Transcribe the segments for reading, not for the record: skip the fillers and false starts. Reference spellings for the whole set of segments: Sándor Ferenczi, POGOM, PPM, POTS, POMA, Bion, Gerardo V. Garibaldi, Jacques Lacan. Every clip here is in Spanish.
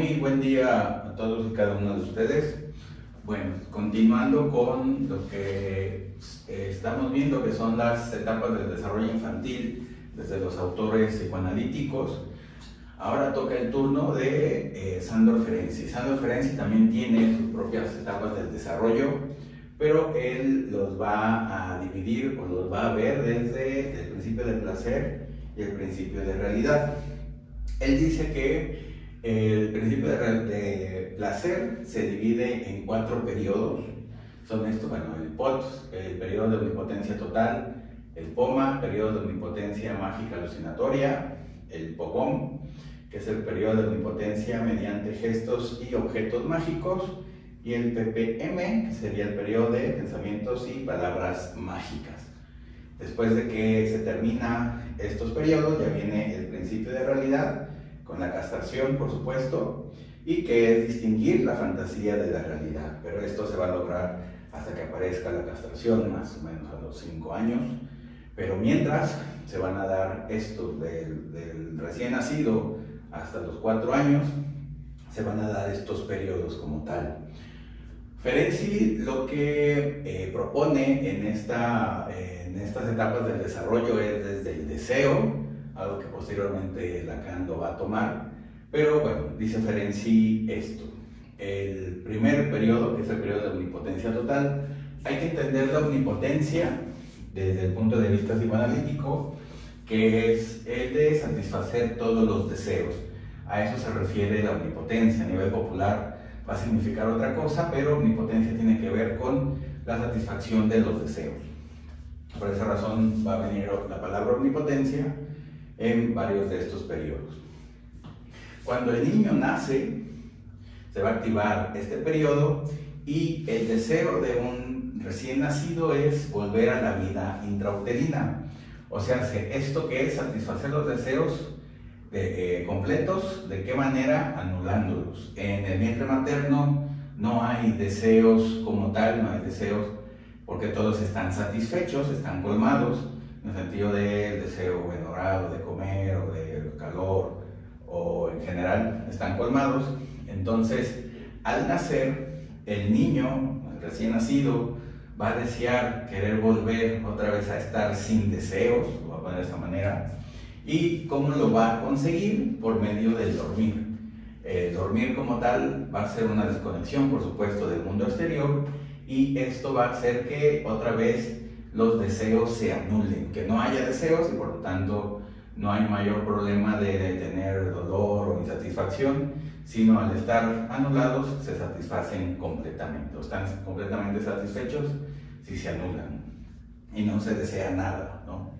Muy buen día a todos y cada uno de ustedes. Bueno, continuando con lo que estamos viendo, que son las etapas del desarrollo infantil desde los autores psicoanalíticos. Ahora toca el turno de Sándor Ferenczi. Sándor Ferenczi también tiene sus propias etapas del desarrollo, pero él los va a dividir o los va a ver desde el principio del placer y el principio de realidad. Él dice que el principio de placer se divide en cuatro periodos. Son estos, bueno, el POTS, el periodo de omnipotencia total, el POMA, periodo de omnipotencia mágica alucinatoria, el POGOM, que es el periodo de omnipotencia mediante gestos y objetos mágicos, y el PPM, que sería el periodo de pensamientos y palabras mágicas. Después de que se termina estos periodos, ya viene el principio de realidad, con la castración, por supuesto, y que es distinguir la fantasía de la realidad. Pero esto se va a lograr hasta que aparezca la castración, más o menos a los 5 años. Pero mientras, se van a dar estos del recién nacido hasta los 4 años, se van a dar estos periodos como tal. Ferenczi lo que propone en estas etapas del desarrollo es desde el deseo, algo que posteriormente Lacan lo va a tomar, pero bueno, dice Ferenczi esto: el primer periodo, que es el periodo de omnipotencia total, hay que entender la omnipotencia desde el punto de vista psicoanalítico, que es el de satisfacer todos los deseos. A eso se refiere la omnipotencia. A nivel popular va a significar otra cosa, pero omnipotencia tiene que ver con la satisfacción de los deseos. Por esa razón va a venir la palabra omnipotencia en varios de estos periodos. Cuando el niño nace, se va a activar este periodo, y el deseo de un recién nacido es volver a la vida intrauterina. O sea, esto que es satisfacer los deseos completos, ¿de qué manera? Anulándolos. En el vientre materno no hay deseos como tal, no hay deseos, porque todos están satisfechos, están colmados, en el sentido del deseo enamorado de comer o de calor, o en general están colmados. Entonces, al nacer, el niño, el recién nacido, va a desear querer volver otra vez a estar sin deseos, lo va a poner de esa manera. ¿Y cómo lo va a conseguir? Por medio del dormir. El dormir como tal va a ser una desconexión, por supuesto, del mundo exterior, y esto va a hacer que otra vez los deseos se anulen, que no haya deseos, y por lo tanto no hay mayor problema de tener dolor o insatisfacción, sino al estar anulados se satisfacen completamente, o están completamente satisfechos si se anulan y no se desea nada, ¿no?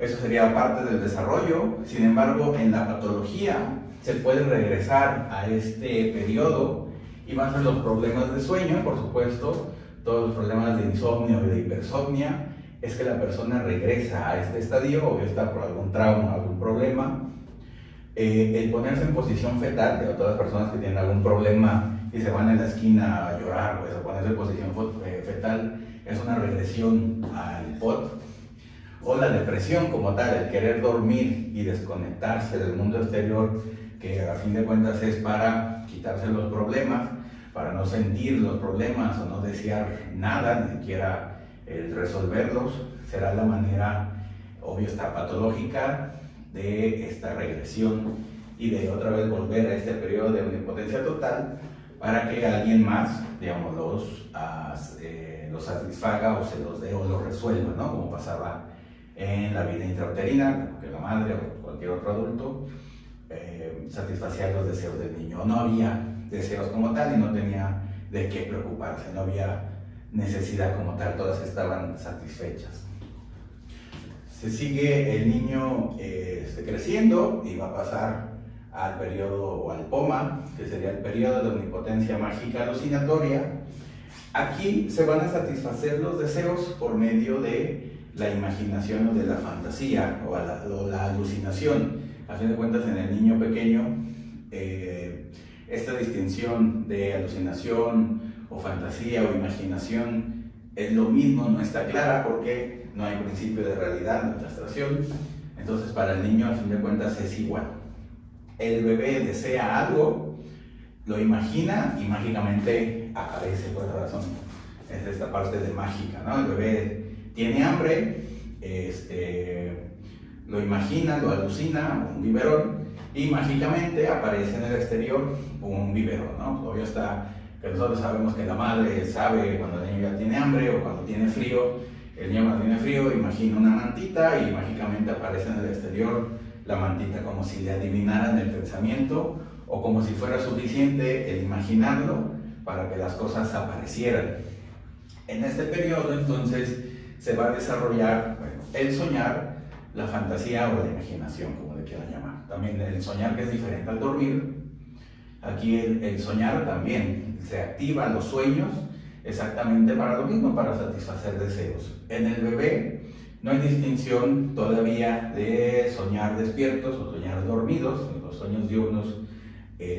Eso sería parte del desarrollo. Sin embargo, en la patología se puede regresar a este periodo, y van a ser los problemas de sueño, por supuesto. Todos los problemas de insomnio y de hipersomnia es que la persona regresa a este estadio, o está por algún trauma, algún problema. El ponerse en posición fetal, de todas las personas que tienen algún problema y se van en la esquina a llorar, pues, a ponerse en posición fetal, es una regresión al POT. O la depresión como tal, el querer dormir y desconectarse del mundo exterior, que a fin de cuentas es para quitarse los problemas, para no sentir los problemas o no desear nada, ni siquiera resolverlos. Será la manera, obvio, está patológica de esta regresión, y de otra vez volver a este periodo de omnipotencia total, para que alguien más, digamos, los satisfaga, o se los dé, o los resuelva, ¿no? Como pasaba en la vida intrauterina, que la madre o cualquier otro adulto satisfacía los deseos del niño. No había deseos como tal, y no tenía de qué preocuparse, no había necesidad como tal, todas estaban satisfechas. Se sigue el niño creciendo, y va a pasar al periodo, o al POMA, que sería el periodo de omnipotencia mágica alucinatoria. Aquí se van a satisfacer los deseos por medio de la imaginación, o de la fantasía, o la alucinación. A fin de cuentas, en el niño pequeño, esta distinción de alucinación o fantasía o imaginación es lo mismo, no está clara, porque no hay principio de realidad, no hay castración. Entonces, para el niño, a fin de cuentas, es igual. el bebé desea algo, lo imagina y mágicamente aparece por la razón. Es esta parte de mágica, ¿no? El bebé tiene hambre, lo imagina, lo alucina, un biberón, y mágicamente aparece en el exterior un biberón, ¿no? Obvio está que nosotros sabemos que la madre sabe cuando el niño ya tiene hambre o cuando tiene frío. El niño cuando tiene frío imagina una mantita y mágicamente aparece en el exterior la mantita, como si le adivinaran el pensamiento o como si fuera suficiente el imaginarlo para que las cosas aparecieran. En este periodo entonces se va a desarrollar, bueno, el soñar, la fantasía o la imaginación, como le quieran llamar. También el soñar, que es diferente al dormir. Aquí el soñar también se activan los sueños exactamente para lo mismo, para satisfacer deseos. En el bebé no hay distinción todavía de soñar despiertos o soñar dormidos. Los sueños diurnos,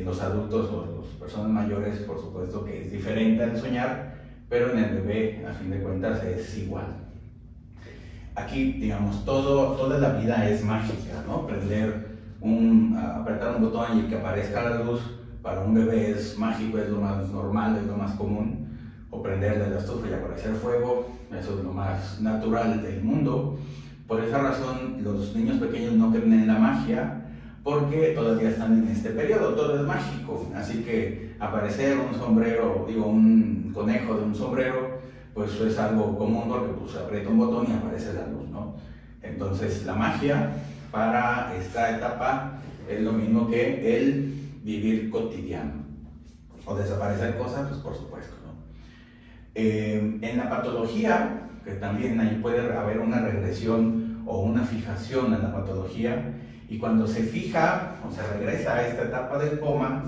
los adultos o las personas mayores, por supuesto que es diferente al soñar, pero en el bebé, a fin de cuentas, es igual. Aquí, digamos, toda la vida es mágica, ¿no? Apretar un botón y que aparezca la luz, para un bebé es mágico, es lo más normal, es lo más común. O prenderle la estufa y aparecer fuego, eso es lo más natural del mundo. Por esa razón, los niños pequeños no creen en la magia, porque todavía están en este periodo, todo es mágico. Así que aparecer un conejo de un sombrero, pues eso es algo común, porque pues aprieta un botón y aparece la luz, ¿no? Entonces la magia para esta etapa es lo mismo que el vivir cotidiano. O desaparecer cosas, pues por supuesto, ¿no? En la patología, que también ahí puede haber una regresión o una fijación en la patología, y cuando se fija o se regresa a esta etapa del coma,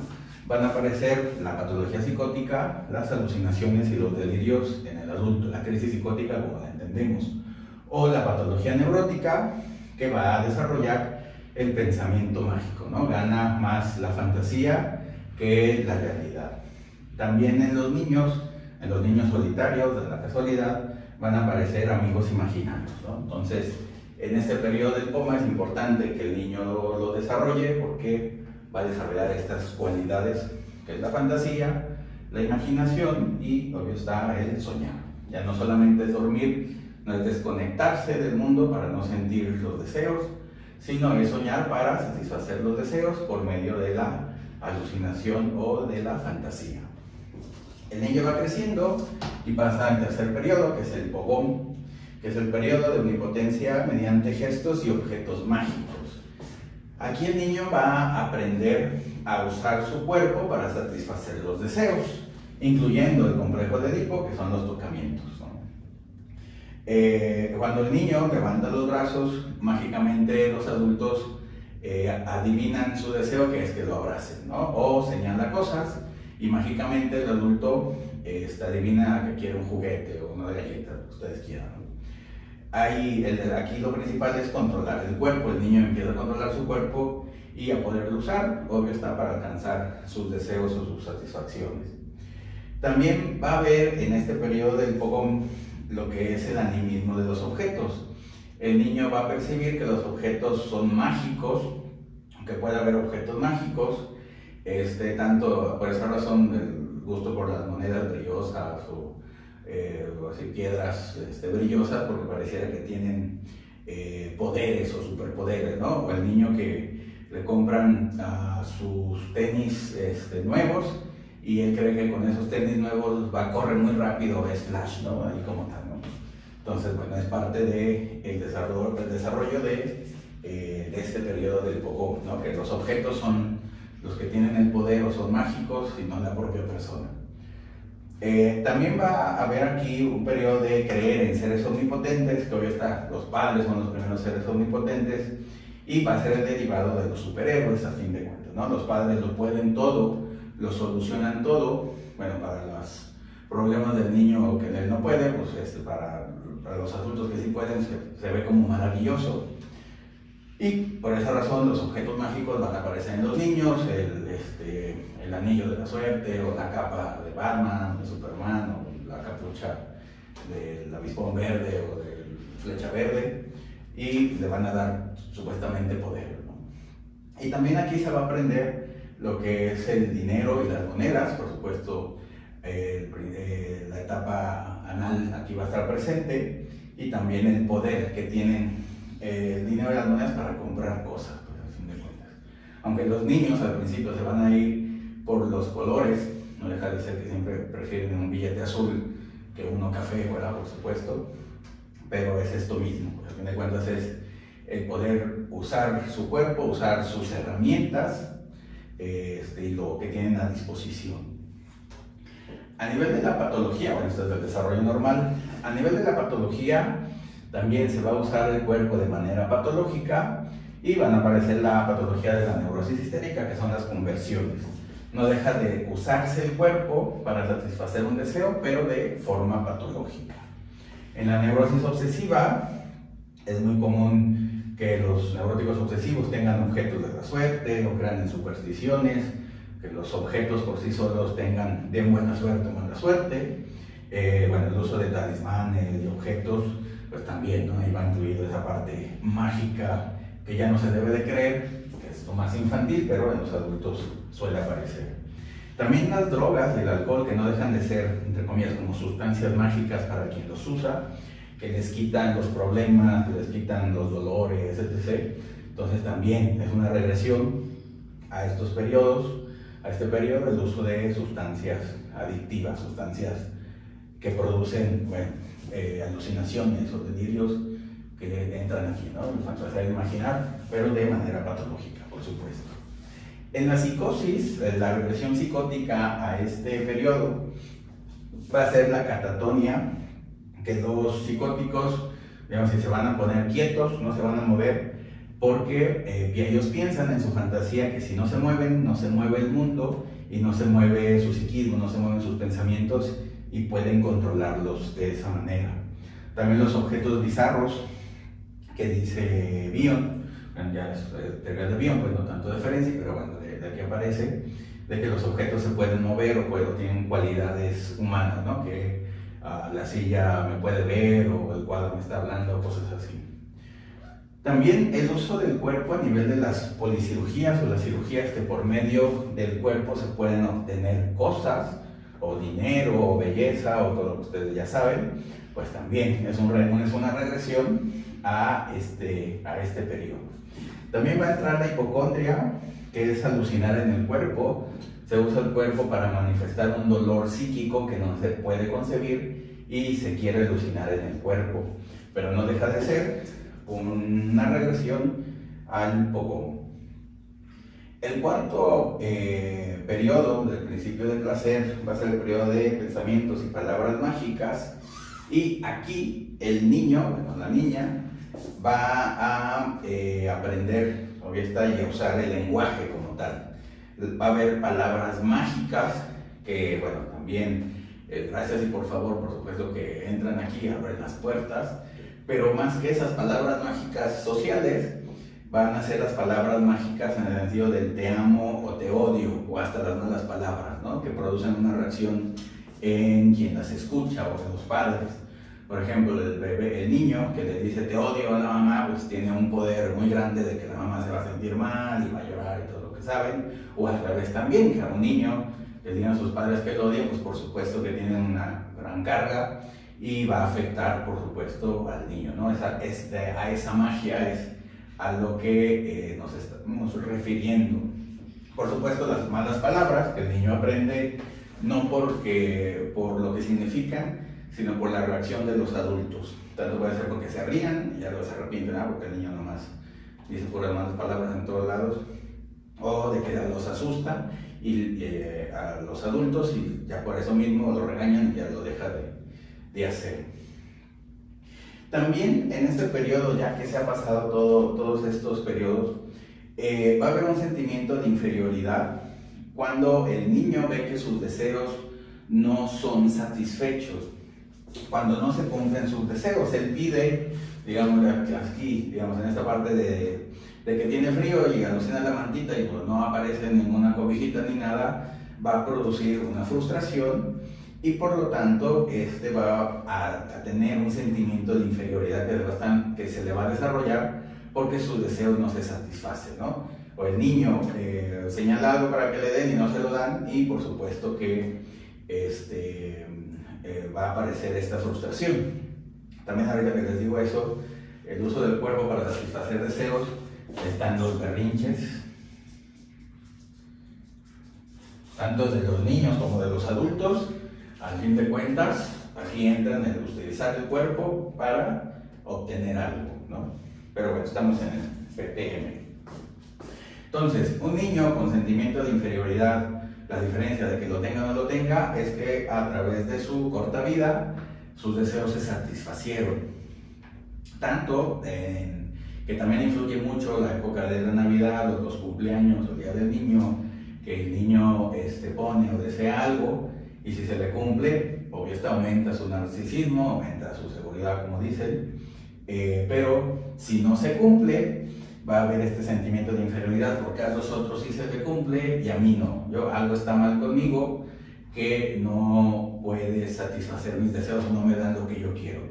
van a aparecer la patología psicótica, las alucinaciones y los delirios en el adulto, la crisis psicótica como la entendemos, o la patología neurótica, que va a desarrollar el pensamiento mágico, ¿no? Gana más la fantasía que la realidad. También en los niños solitarios de la casualidad van a aparecer amigos imaginarios, ¿no? Entonces, en este periodo del coma es importante que el niño lo desarrolle, porque va a desarrollar estas cualidades, que es la fantasía, la imaginación y, obvio está, el soñar. Ya no solamente es dormir, no es desconectarse del mundo para no sentir los deseos, sino es soñar para satisfacer los deseos por medio de la alucinación o de la fantasía. El niño va creciendo y pasa al tercer periodo, que es el pogón, que es el periodo de omnipotencia mediante gestos y objetos mágicos. Aquí el niño va a aprender a usar su cuerpo para satisfacer los deseos, incluyendo el complejo de Edipo, que son los tocamientos, ¿no? Cuando el niño levanta los brazos, mágicamente los adultos adivinan su deseo, que es que lo abracen, ¿no? O señala cosas y mágicamente el adulto adivina que quiere un juguete o una galleta, lo que ustedes quieran, ¿no? Aquí lo principal es controlar el cuerpo. El niño empieza a controlar su cuerpo y a poderlo usar, obvio está, para alcanzar sus deseos o sus satisfacciones. También va a haber en este periodo del pogón lo que es el animismo de los objetos. El niño va a percibir que los objetos son mágicos, aunque puede haber objetos mágicos. Tanto por esa razón el gusto por las monedas brillosas o así, piedras brillosas, porque pareciera que tienen poderes o superpoderes, ¿no? O el niño que le compran sus tenis nuevos y él cree que con esos tenis nuevos va a correr muy rápido, es Flash, ¿no? Ahí como tal, ¿no? Entonces, bueno, es parte del desarrollo de este periodo del pogón, ¿no? Que los objetos son los que tienen el poder o son mágicos, y no la propia persona. También va a haber aquí un periodo de creer en seres omnipotentes, que hoy está, los padres son los primeros seres omnipotentes, y va a ser el derivado de los superhéroes, a fin de cuentas, ¿no? Los padres lo pueden todo, lo solucionan todo. Bueno, para los problemas del niño que él no puede, pues para los adultos que sí pueden, se ve como maravilloso. Y por esa razón los objetos mágicos van a aparecer en los niños, el anillo de la suerte, o la capa de Batman, de Superman, o la capucha del avispón verde o de Flecha Verde, y le van a dar supuestamente poder, ¿no? Y también aquí se va a aprender lo que es el dinero y las monedas, por supuesto la etapa anal aquí va a estar presente, y también el poder que tienen el dinero y las monedas para comprar cosas, pues, al fin de cuentas. Aunque los niños al principio se van a ir por los colores, no deja de ser que siempre prefieren un billete azul que uno café, ¿verdad? Por supuesto, pero es esto mismo, pues, al fin de cuentas es el poder usar su cuerpo, usar sus herramientas y lo que tienen a disposición. A nivel de la patología, bueno, esto es el desarrollo normal, a nivel de la patología también se va a usar el cuerpo de manera patológica y van a aparecer la patología de la neurosis histérica, que son las conversiones. No deja de usarse el cuerpo para satisfacer un deseo, pero de forma patológica. En la neurosis obsesiva es muy común que los neuróticos obsesivos tengan objetos de la suerte o crean en supersticiones, que los objetos por sí solos tengan de buena suerte o mala suerte. Bueno, el uso de talismanes, de objetos, pues también, ¿no? Ahí va incluido esa parte mágica que ya no se debe de creer, que es lo más infantil, pero en los adultos suele aparecer. También las drogas y el alcohol, que no dejan de ser, entre comillas, como sustancias mágicas para quien los usa, que les quitan los problemas, que les quitan los dolores, etc. Entonces también es una regresión a estos periodos, a este periodo, el uso de sustancias adictivas, sustancias que producen, bueno, alucinaciones o delirios que entran aquí, ¿no? En fantasía de imaginar, pero de manera patológica, por supuesto. En la psicosis, la regresión psicótica a este periodo va a ser la catatonia, que los psicóticos, digamos, si se van a poner quietos, no se van a mover, porque ellos piensan en su fantasía que si no se mueven, no se mueve el mundo y no se mueve su psiquismo, no se mueven sus pensamientos, y pueden controlarlos de esa manera. También los objetos bizarros, que dice Bion, ya es teoría de Bion, pues no tanto de Ferenczi, pero bueno, de aquí aparece, de que los objetos se pueden mover o tienen cualidades humanas, ¿no? Que la silla me puede ver o el cuadro me está hablando, cosas así. También el uso del cuerpo a nivel de las policirugías o las cirugías que por medio del cuerpo se pueden obtener cosas o dinero o belleza o todo lo que ustedes ya saben, pues también es una regresión a este periodo. También va a entrar la hipocondria, que es alucinar en el cuerpo. Se usa el cuerpo para manifestar un dolor psíquico que no se puede concebir y se quiere alucinar en el cuerpo, pero no deja de ser una regresión al poco. El cuarto periodo del principio del placer va a ser el periodo de pensamientos y palabras mágicas, y aquí el niño, bueno, la niña, va a aprender, y a usar el lenguaje como tal. Va a haber palabras mágicas que, bueno, también gracias y por favor, por supuesto, que entran aquí, abren las puertas. Pero más que esas palabras mágicas sociales, van a ser las palabras mágicas en el sentido del te amo o te odio, o hasta las malas palabras, ¿no? Que producen una reacción en quien las escucha o en los padres. Por ejemplo, el niño que le dice te odio a la mamá, pues tiene un poder muy grande de que la mamá se va a sentir mal y va a llorar y todo lo que saben. O al revés también, que a un niño que digan a sus padres que lo odian, pues por supuesto que tienen una gran carga y va a afectar, por supuesto, al niño, ¿no? A esa magia es a lo que nos estamos refiriendo. Por supuesto, las malas palabras que el niño aprende, no por lo que significan, sino por la reacción de los adultos. Tanto puede ser porque se rían y ya luego se arrepienten, ¿no? Porque el niño nomás dice puras malas palabras en todos lados, o de que los asusta y, a los adultos, y ya por eso mismo lo regañan y ya lo deja de hacer. También en este periodo, ya que se ha pasado todos estos periodos, va a haber un sentimiento de inferioridad cuando el niño ve que sus deseos no son satisfechos, cuando no se cumplen sus deseos. Él pide, digamos aquí, digamos en esta parte de que tiene frío y alucina la mantita y pues no aparece ninguna cobijita ni nada, va a producir una frustración. Y por lo tanto, este va a tener un sentimiento de inferioridad que se le va a desarrollar porque sus deseos no se satisfacen, ¿no? o el niño señalado para que le den y no se lo dan, y por supuesto que va a aparecer esta frustración. También ahorita que les digo eso, el uso del cuerpo para satisfacer deseos, están los berrinches, tanto de los niños como de los adultos. Al fin de cuentas, aquí entran el utilizar el cuerpo para obtener algo, ¿no? Pero bueno, estamos en el PPM. Entonces, un niño con sentimiento de inferioridad, la diferencia de que lo tenga o no lo tenga es que a través de su corta vida sus deseos se satisfacieron. Tanto que también influye mucho la época de la Navidad, los cumpleaños, el día del niño, que el niño pone o desea algo, y si se le cumple, obviamente aumenta su narcisismo, aumenta su seguridad, como dicen, pero si no se cumple, va a haber este sentimiento de inferioridad, porque a los otros sí se le cumple y a mí no. Algo está mal conmigo, que no puede satisfacer mis deseos, no me dan lo que yo quiero.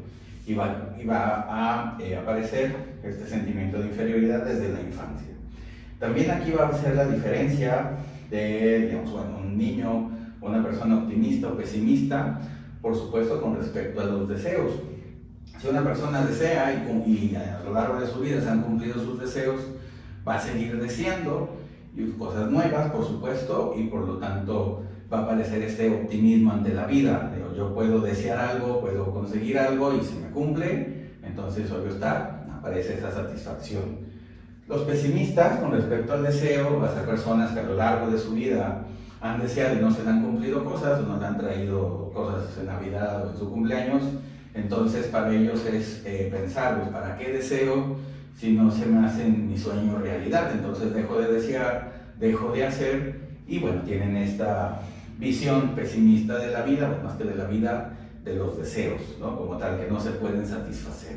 Y va a aparecer este sentimiento de inferioridad desde la infancia. También aquí va a ser la diferencia de, digamos, bueno, un niño, una persona optimista o pesimista, por supuesto con respecto a los deseos. Si una persona desea y a lo largo de su vida se han cumplido sus deseos, va a seguir deseando y cosas nuevas, por supuesto, y por lo tanto va a aparecer este optimismo ante la vida. Yo puedo desear algo, puedo conseguir algo y si me cumple, entonces obvio está, aparece esa satisfacción. Los pesimistas con respecto al deseo, las personas que a lo largo de su vida han deseado y no se le han cumplido cosas, o no le han traído cosas en Navidad o en su cumpleaños, entonces para ellos es pensar, pues, ¿para qué deseo si no se me hacen mis sueños realidad? Entonces dejo de desear, dejo de hacer y bueno, tienen esta visión pesimista de la vida, más que de la vida, de los deseos, ¿no? Como tal, que no se pueden satisfacer.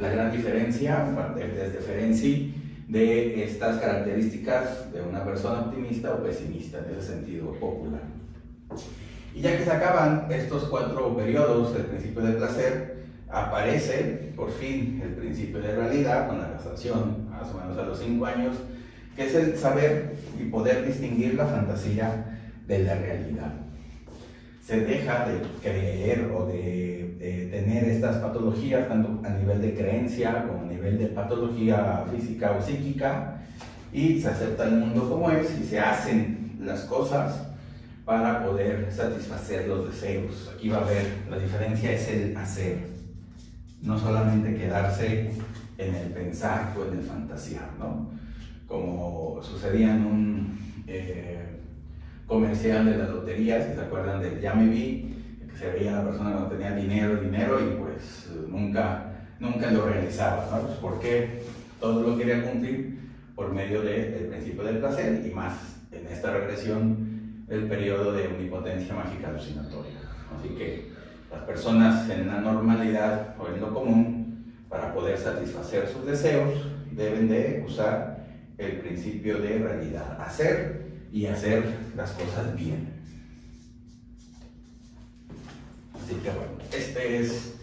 La gran diferencia, desde Ferenczi, de estas características de una persona optimista o pesimista, en ese sentido popular. Y ya que se acaban estos cuatro periodos, el principio del placer, aparece por fin el principio de realidad con la castración, más o menos a los 5 años, que es el saber y poder distinguir la fantasía de la realidad. Se deja de creer o de tener estas patologías, tanto a nivel de creencia como a nivel de patología física o psíquica, y se acepta el mundo como es y se hacen las cosas para poder satisfacer los deseos. Aquí va a haber, la diferencia es el hacer, no solamente quedarse en el pensar o en el fantasear, ¿no? Como sucedía en un comercial de la lotería, si se acuerdan del Ya Me Vi, que se veía la persona que no tenía dinero y pues nunca lo realizaba, ¿no? Pues porque todo lo quería cumplir por medio del principio del placer y más en esta regresión del periodo de omnipotencia mágica alucinatoria. Así que las personas en la normalidad o en lo común, para poder satisfacer sus deseos, deben de usar el principio de realidad, hacer y hacer las cosas bien. Así que bueno, este es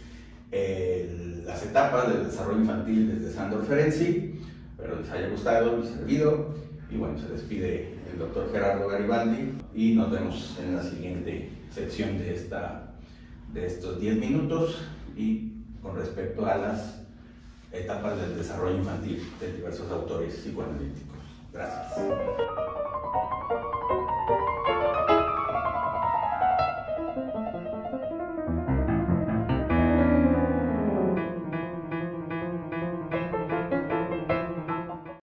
las etapas del desarrollo infantil desde Sándor Ferenczi. Espero les haya gustado, les haya servido. Y bueno, se despide el doctor Gerardo Garibaldi y nos vemos en la siguiente sección de estos 10 minutos y con respecto a las etapas del desarrollo infantil de diversos autores psicoanalíticos. Gracias.